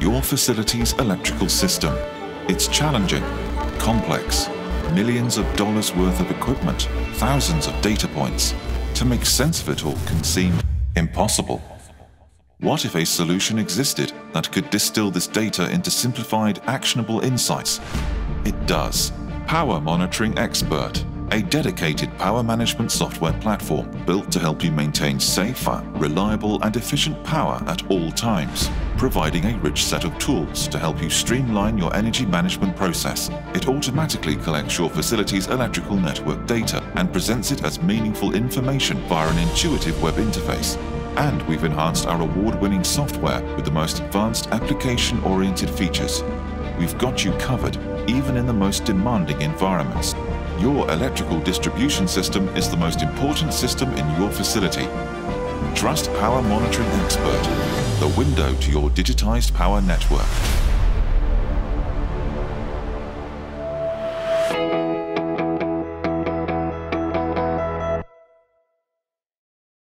Your facility's electrical system. It's challenging, complex, millions of dollars worth of equipment, thousands of data points. To make sense of it all can seem impossible. What if a solution existed that could distill this data into simplified, actionable insights? It does. Power Monitoring Expert, a dedicated power management software platform built to help you maintain safer, reliable and efficient power at all times, providing a rich set of tools to help you streamline your energy management process. It automatically collects your facility's electrical network data and presents it as meaningful information via an intuitive web interface. And we've enhanced our award-winning software with the most advanced application-oriented features. We've got you covered, even in the most demanding environments. Your electrical distribution system is the most important system in your facility. Trust Power Monitoring Expert, the window to your digitized power network.